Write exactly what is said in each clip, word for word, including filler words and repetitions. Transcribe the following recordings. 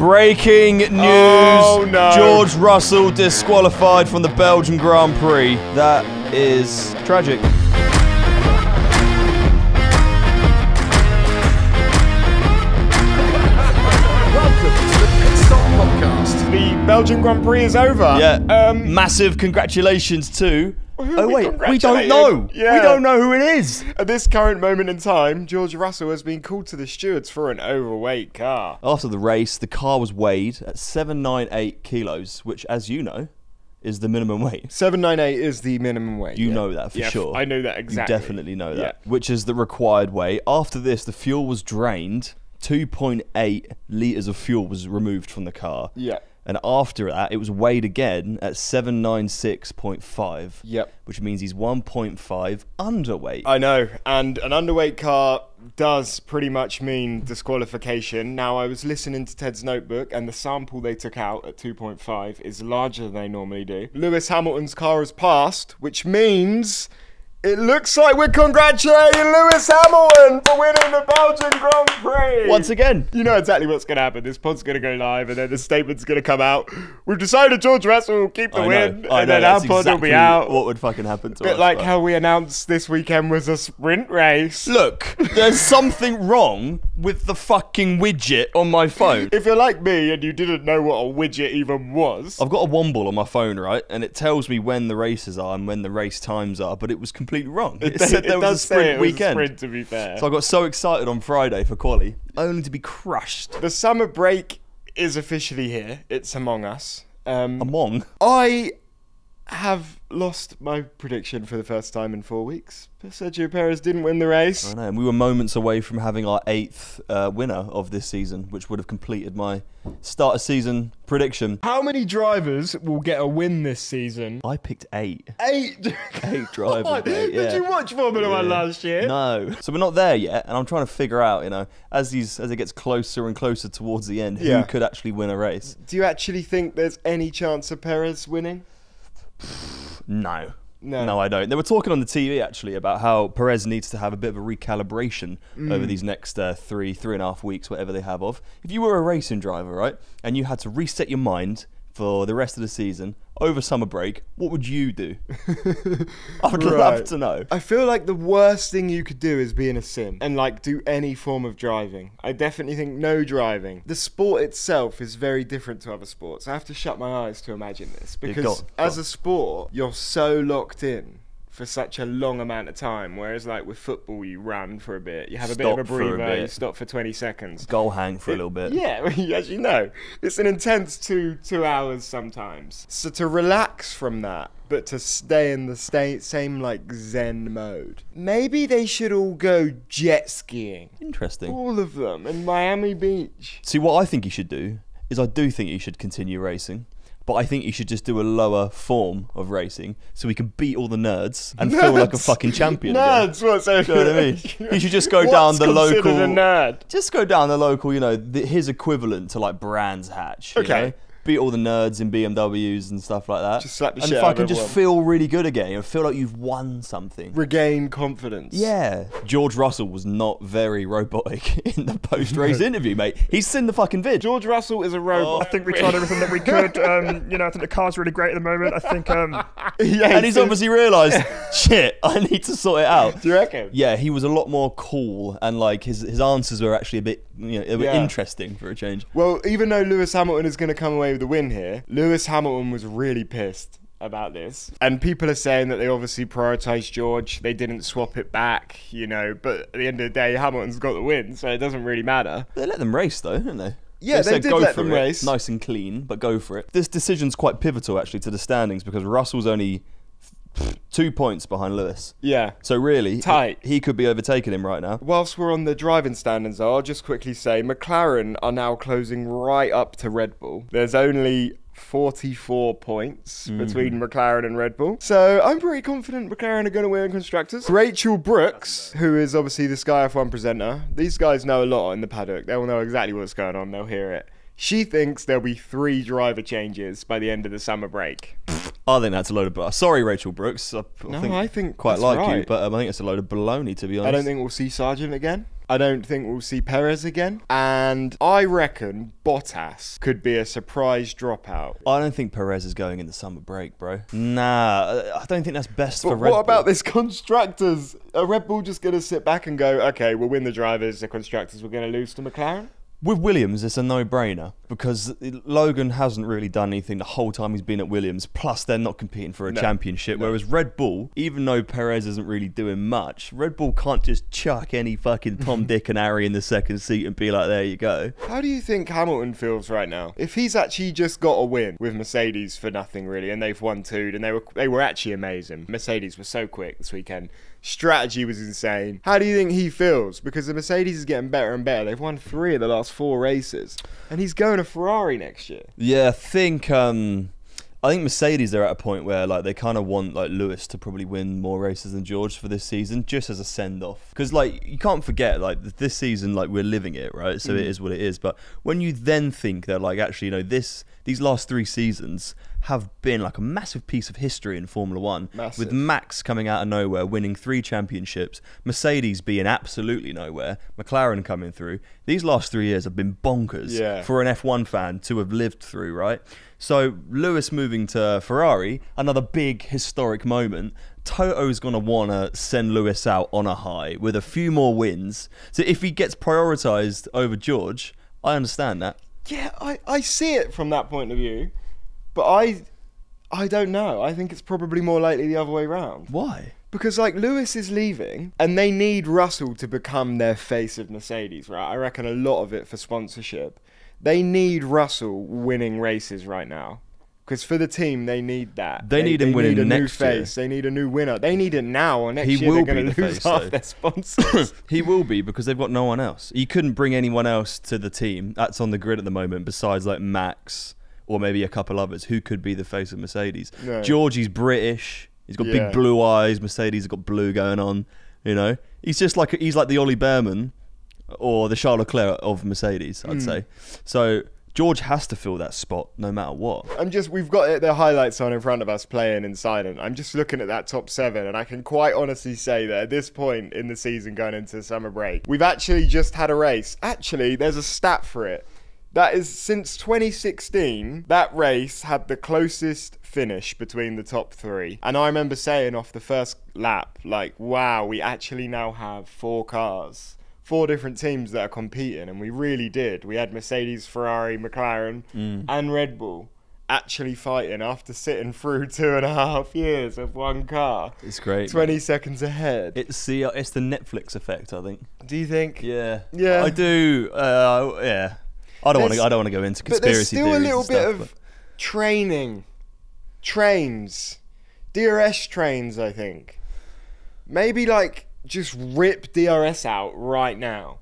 Breaking news, oh, no. George Russell disqualified from the Belgian Grand Prix. That is tragic. Welcome to the Pit Stop Podcast. The Belgian Grand Prix is over. Yeah. Um, Massive congratulations to... Oh wait, we don't know. Yeah. We don't know who it is. At this current moment in time, George Russell has been called to the stewards for an overweight car. After the race, the car was weighed at seven hundred ninety-eight kilos, which, as you know, is the minimum weight. seven ninety-eight is the minimum weight. You yeah. know that for yeah, sure. I know that exactly. You definitely know that, yeah. which is the required weight. After this, the fuel was drained. two point eight litres of fuel was removed from the car. Yeah. And after that, it was weighed again at seven ninety-six point five. Yep. Which means he's one point five underweight. I know. And an underweight car does pretty much mean disqualification. Now, I was listening to Ted's Notebook, and the sample they took out at two point five is larger than they normally do. Lewis Hamilton's car has passed, which means... It looks like we're congratulating Lewis Hamilton for winning the Belgian Grand Prix. Once again. You know exactly what's going to happen. This pod's going to go live and then the statement's going to come out. We've decided George Russell will keep the I win know, and I know, then our pod exactly will be out. What would fucking happen to us? A bit like but. how we announced this weekend was a sprint race. Look, there's something wrong with the fucking widget on my phone. If you're like me and you didn't know what a widget even was. I've got a Womble on my phone, right? And it tells me when the races are and when the race times are, but it was completely... Completely wrong. It, it said there was a sprint it weekend. Was a sprint, to be fair. So I got so excited on Friday for quali, only to be crushed. The summer break is officially here. It's among us. Um, among? I have lost my prediction for the first time in four weeks. Sergio Perez didn't win the race. I know, and we were moments away from having our eighth uh, winner of this season, which would have completed my start of season prediction. How many drivers will get a win this season? I picked eight. Eight? Eight drivers. Mate, yeah. Did you watch Formula yeah. One last year? No. So we're not there yet, and I'm trying to figure out, you know, as these as it gets closer and closer towards the end, yeah. who could actually win a race. Do you actually think there's any chance of Perez winning? No. No. no, I don't. They were talking on the T V, actually, about how Perez needs to have a bit of a recalibration mm. over these next uh, three, three and a half weeks, whatever they have of. If you were a racing driver, right, and you had to reset your mind for the rest of the season over summer break, what would you do? I would right. love to know. I feel like the worst thing you could do is be in a sim and, like, do any form of driving. I definitely think no driving. The sport itself is very different to other sports. I have to shut my eyes to imagine this because got, got. as a sport, you're so locked in for such a long amount of time, whereas like with football you run for a bit, you have a stop bit of a breather, a you stop for twenty seconds. Goal hang for it, a little bit. Yeah, as you know, it's an intense two, two hours sometimes. So to relax from that, but to stay in the stay, same like zen mode. Maybe they should all go jet skiing. Interesting. All of them in Miami Beach. See, what I think you should do is I do think you should continue racing. But I think you should just do a lower form of racing so we can beat all the nerds and nerds. feel like a fucking champion. Nerds, what's that? You know what I mean? You should just go what's down the local. A nerd? Just go down the local, you know, the, his equivalent to like Brands Hatch. Okay. You know? Beat all the nerds in B M Ws and stuff like that. Just slap the and shit if out I can of just feel really good again and feel like you've won something. Regain confidence. Yeah. George Russell was not very robotic in the post-race interview, mate. He's seen the fucking vid. George Russell is a robot. Oh, I think we tried everything that we could. Um, you know, I think the car's really great at the moment. I think... Um... yeah, and he's obviously realised, shit, I need to sort it out. Do you reckon? Yeah, he was a lot more cool and like his, his answers were actually a bit, you know, they were yeah. interesting for a change. Well, even though Lewis Hamilton is going to come away with the win here, Lewis Hamilton was really pissed about this, and people are saying that they obviously prioritized George, they didn't swap it back, you know, but at the end of the day Hamilton's got the win, so it doesn't really matter. They let them race though, didn't they? Yeah, they, they did let them race. Nice and clean, but go for it. This decision's quite pivotal actually to the standings because Russell's only two points behind Lewis. Yeah. So really, tight. He, he could be overtaking him right now. Whilst we're on the driving standings, I'll just quickly say McLaren are now closing right up to Red Bull. There's only forty-four points mm. between McLaren and Red Bull. So I'm pretty confident McLaren are going to win Constructors. Rachel Brooks, who is obviously the Sky F one presenter, these guys know a lot in the paddock. They'll know exactly what's going on. They'll hear it. She thinks there'll be three driver changes by the end of the summer break. I think that's a load of baloney. Sorry, Rachel Brooks. I, I no, think I think quite like right. you, but um, I think it's a load of baloney, to be honest. I don't think we'll see Sargeant again. I don't think we'll see Perez again. And I reckon Bottas could be a surprise dropout. I don't think Perez is going in the summer break, bro. Nah, I don't think that's best but for Red Bull. What about this Constructors? Are Red Bull just going to sit back and go, okay, we'll win the drivers, the Constructors, we're going to lose to McLaren? With Williams, it's a no-brainer because Logan hasn't really done anything the whole time he's been at Williams, plus they're not competing for a no, championship, no. whereas Red Bull, even though Perez isn't really doing much, Red Bull can't just chuck any fucking Tom, Dick and Harry in the second seat and be like, there you go. How do you think Hamilton feels right now? If he's actually just got a win with Mercedes for nothing really, and they've won two, and they were, they were actually amazing. Mercedes were so quick this weekend. Strategy was insane. How do you think he feels? Because the Mercedes is getting better and better. They've won three of the last four races, and he's going to Ferrari next year. Yeah, I think um, I think Mercedes are at a point where like they kind of want like Lewis to probably win more races than George for this season, just as a send off. Because like you can't forget like this season, like we're living it, right? So mm. it is what it is. But when you then think that like actually, you know, this these last three seasons have been like a massive piece of history in Formula One, massive. With Max coming out of nowhere, winning three championships, Mercedes being absolutely nowhere, McLaren coming through. These last three years have been bonkers yeah. for an F one fan to have lived through, right? So Lewis moving to Ferrari, another big historic moment. Toto's going to want to send Lewis out on a high with a few more wins. So if he gets prioritised over George, I understand that. Yeah, I, I see it from that point of view. But I, I don't know. I think it's probably more likely the other way around. Why? Because, like, Lewis is leaving, and they need Russell to become their face of Mercedes, right? I reckon a lot of it for sponsorship. They need Russell winning races right now. Because for the team, they need that. They, they need him winning next year. They need a new winner. They need it now, or next he year will they're going to the lose face, half though. Their sponsors. He will be, because they've got no one else. You couldn't bring anyone else to the team that's on the grid at the moment besides, like, Max... or maybe a couple others who could be the face of Mercedes. No. Georgie's British. He's got yeah. big blue eyes. Mercedes has got blue going on. You know, he's just like he's like the Ollie Bearman or the Charles Leclerc of Mercedes, I'd mm. say. So George has to fill that spot no matter what. I'm just we've got the highlights on in front of us playing in silent. I'm just looking at that top seven, and I can quite honestly say that at this point in the season, going into summer break, we've actually just had a race. Actually, there's a stat for it. That is, since twenty sixteen, that race had the closest finish between the top three. And I remember saying off the first lap, like, wow, we actually now have four cars, four different teams that are competing. And we really did. We had Mercedes, Ferrari, McLaren, mm. and Red Bull actually fighting after sitting through two and a half years of one car. It's great. twenty man. Seconds ahead. It's the, it's the Netflix effect, I think. Do you think? Yeah. Yeah. I do. Uh, yeah. I don't want to. I don't want to go into conspiracy theories. But there's still a little stuff, bit of but... training, trains, D R S trains. I think maybe like just rip D R S out right now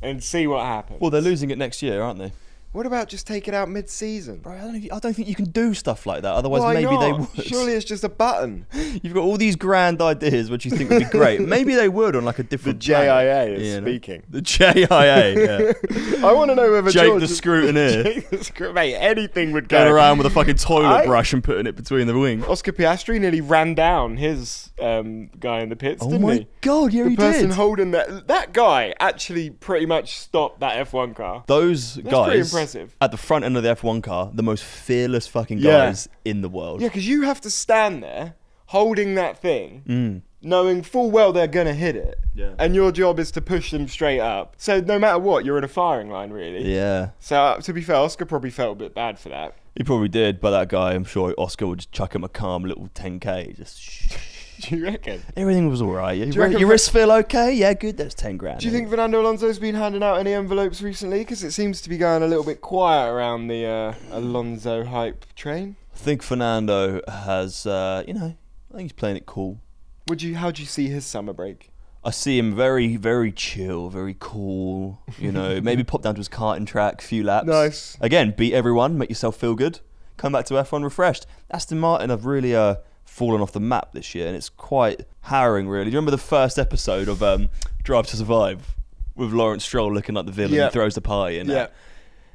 and see what happens. Well, they're losing it next year, aren't they? What about just take it out mid-season? Bro, I don't, you, I don't think you can do stuff like that. Otherwise, Why maybe not? They would. Surely it's just a button. You've got all these grand ideas which you think would be great. Maybe they would on like a different. The J I A is yeah, speaking. No? The J I A. Yeah. I want to know whether Jake George the scrutineer. Jake the scrutineer. Mate, anything would go. Going around with a fucking toilet I... brush and putting it between the wings. Oscar Piastri nearly ran down his um, guy in the pits, oh didn't he? Oh my god, yeah, the he did. The person holding that that guy actually pretty much stopped that F one car. Those That's guys. At the front end of the F one car, the most fearless fucking guys yeah. in the world. Yeah, because you have to stand there holding that thing, mm. knowing full well they're going to hit it. Yeah. And your job is to push them straight up. So no matter what, you're in a firing line, really. Yeah. So uh, to be fair, Oscar probably felt a bit bad for that. He probably did, but that guy, I'm sure Oscar would just chuck him a calm little ten K. Just shh. Do you reckon? Everything was all right. Yeah. You you reckon your wrists feel okay? Yeah, good. That's ten grand. Do you think Fernando Alonso's been handing out any envelopes recently? Because it seems to be going a little bit quiet around the uh, Alonso hype train. I think Fernando has, uh, you know, I think he's playing it cool. Would you? How do you see his summer break? I see him very, very chill, very cool. You know, maybe pop down to his karting track, few laps. Nice. Again, beat everyone, make yourself feel good. Come back to F one refreshed. Aston Martin have really... Uh, fallen off the map this year, and it's quite harrowing, really. Do you remember the first episode of um, Drive to Survive with Lawrence Stroll looking like the villain, yep. throws the pie in? Yeah.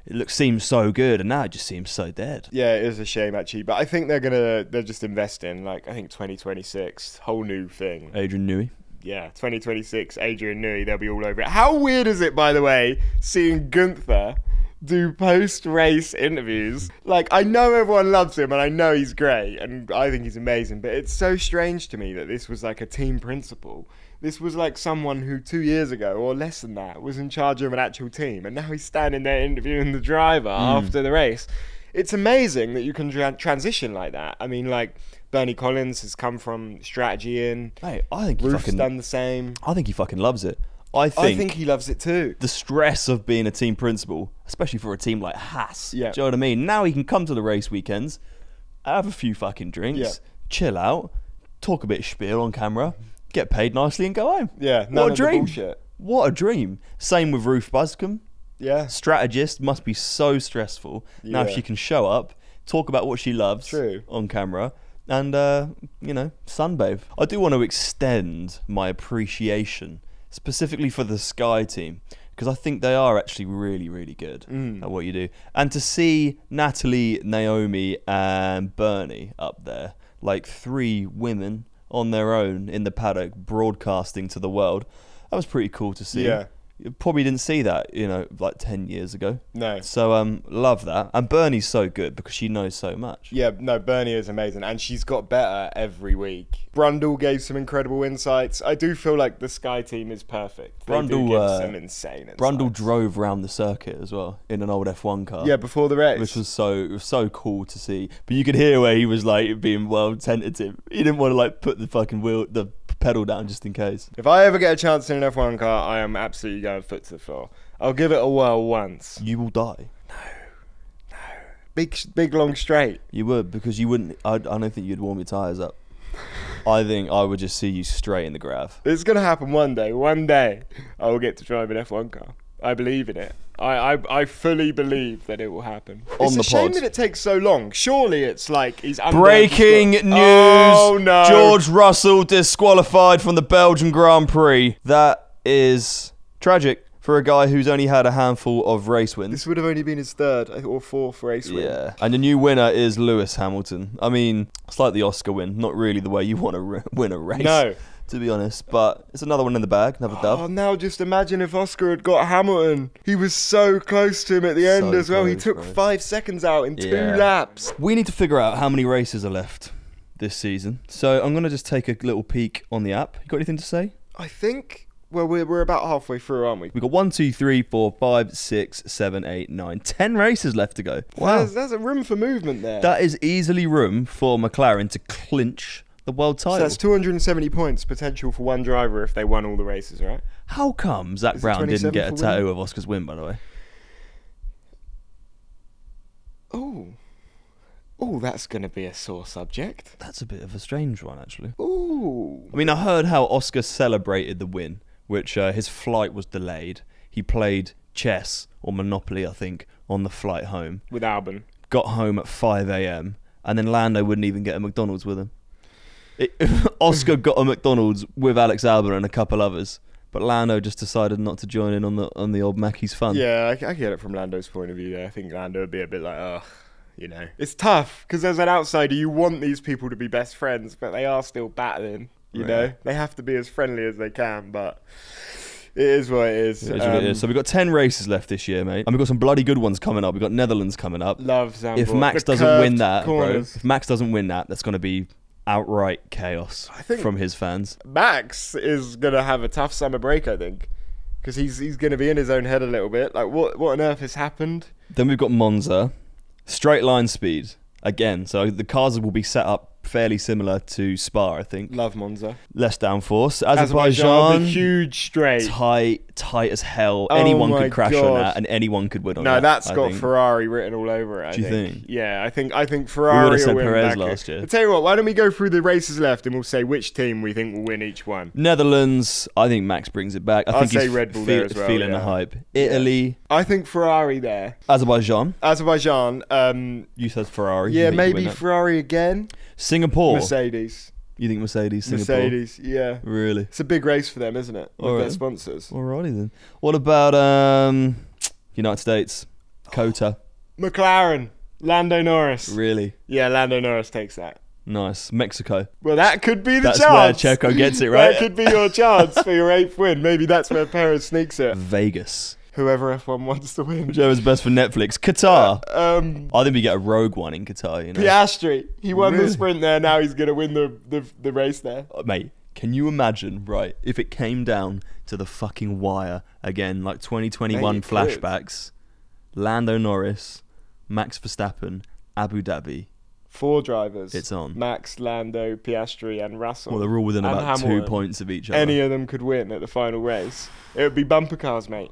it looks seems so good, and now it just seems so dead. Yeah, it is a shame actually, but I think they're gonna they're just investing. Like I think twenty twenty-six, whole new thing. Adrian Newey. Yeah, twenty twenty-six, Adrian Newey. They'll be all over it. How weird is it, by the way, seeing Gunther do post-race interviews? Like, I know everyone loves him and I know he's great and I think he's amazing, but it's so strange to me that this was like a team principal. This was like someone who two years ago or less than that was in charge of an actual team, and now he's standing there interviewing the driver mm. after the race. It's amazing that you can tra transition like that. I mean, like, Bernie Collins has come from strategy in. Mate, I think Roof's fucking done the same. I think he fucking loves it. I think, I think he loves it too. The stress of being a team principal, especially for a team like Haas. Yeah. Do you know what I mean? Now he can come to the race weekends, have a few fucking drinks, yeah. chill out, talk a bit of spiel on camera, get paid nicely and go home. Yeah, none of the bullshit. What a dream. Same with Ruth Buscombe. Yeah. Strategist must be so stressful. Yeah. Now if she can show up, talk about what she loves True. on camera, and, uh, you know, sunbathe. I do want to extend my appreciation specifically for the Sky team, because I think they are actually really, really good mm. at what you do. And to see Natalie, Naomi, and Bernie up there, like three women on their own in the paddock broadcasting to the world, that was pretty cool to see. Yeah. You probably didn't see that, you know, like ten years ago. No. So, um, love that. And Bernie's so good because she knows so much. Yeah, no, Bernie is amazing. And she's got better every week. Brundle gave some incredible insights. I do feel like the Sky team is perfect. They Brundle, do give some insane insights. Brundle drove round the circuit as well in an old F one car. Yeah, before the race. Which was so, it was so cool to see. But you could hear where he was, like, being well tentative. He didn't want to, like, put the fucking wheel, the pedal down just in case. If I ever get a chance in an F one car, I am absolutely going foot to the floor. I'll give it a whirl once. You will die. No, no. Big, big long straight. You would, because you wouldn't, I, I don't think you'd warm your tyres up. I think I would just see you straight in the grav. It's going to happen one day. One day, I will get to drive an F one car. I believe in it. I, I, I fully believe that it will happen. On it's the a shame pod. that it takes so long. Surely it's like he's breaking news. Oh, no. George Russell disqualified from the Belgian Grand Prix. That is tragic for a guy who's only had a handful of race wins. This would have only been his third or fourth race win. Yeah. And the new winner is Lewis Hamilton. I mean, it's like the Oscar win. Not really the way you want to win a race. No. To be honest, but it's another one in the bag, another dub. Oh, now just imagine if Oscar had got Hamilton. He was so close to him at the end so as well. Close, he took bro. five seconds out in yeah. two laps. We need to figure out how many races are left this season. So I'm going to just take a little peek on the app. You got anything to say? I think, well, we're, we're about halfway through, aren't we? We've got one, two, three, four, five, six, seven, eight, nine, ten races left to go. Wow. There's, there's a room for movement there. That is easily room for McLaren to clinch the world title. So that's two hundred seventy points potential for one driver if they won all the races, right? How come Zach Brown didn't get a tattoo of Oscar's win, by the way? Oh. Oh, that's going to be a sore subject. That's a bit of a strange one, actually. Ooh. I mean, I heard how Oscar celebrated the win, which uh, his flight was delayed. He played chess or Monopoly, I think, on the flight home. With Albon. Got home at five A M and then Lando wouldn't even get a McDonald's with him. It, Oscar got a McDonald's with Alex Albon and a couple others, but Lando just decided not to join in on the on the old Mackey's fun. Yeah, I, I get it from Lando's point of view there. I think Lando would be a bit like, oh, you know. It's tough, because as an outsider, you want these people to be best friends, but they are still battling, you right. know. They have to be as friendly as they can, but it is what it is. It is, um, what it is. So we've got ten races left this year, mate. And we've got some bloody good ones coming up. We've got Netherlands coming up. Love Zandvoort. If Max the doesn't win that, bro, if Max doesn't win that, that's going to be outright chaos I think from his fans. Max is gonna have a tough summer break, I think, because he's he's gonna be in his own head a little bit. Like, what what on earth has happened? Then we've got Monza, straight line speed again. So the cars will be set up fairly similar to Spa, I think. Love Monza. Less downforce. Azerbaijan, Azerbaijan the huge straight, tight, tight as hell. Oh, anyone could crash God. on that, and anyone could win on no, that. No, that's I got think. Ferrari written all over it. I Do you think. think? Yeah, I think I think Ferrari. We would have said win Perez last year. I tell you what, why don't we go through the races left, and we'll say which team we think will win each one. Netherlands. I think Max brings it back. I I'll think say he's Red Bull there as well. Feeling yeah. the hype. Italy. I think Ferrari there. Azerbaijan. Azerbaijan. Um, you said Ferrari. Yeah, maybe Ferrari again. Singapore. Mercedes. You think Mercedes, Singapore? Mercedes, yeah. Really? It's a big race for them, isn't it? With All right. their sponsors. Alrighty then. What about um, United States? Kota. McLaren. Lando Norris. Really? Yeah, Lando Norris takes that. Nice. Mexico. Well, that could be the that's chance. That's where Checo gets it, right? That could be your chance for your eighth win. Maybe that's where Perez sneaks it. Vegas. Whoever F one wants to win. Whichever's best for Netflix. Qatar. Uh, um, I think we get a rogue one in Qatar, you know. Piastri. He won really? the sprint there. Now he's going to win the, the, the race there. Oh, mate, can you imagine, right, if it came down to the fucking wire again, like twenty twenty-one mate, flashbacks, could. Lando Norris, Max Verstappen, Abu Dhabi. Four drivers. It's on. Max, Lando, Piastri and Russell. Well, they're all within about Hamilton. two points of each other. Any of them could win at the final race. It would be bumper cars, mate.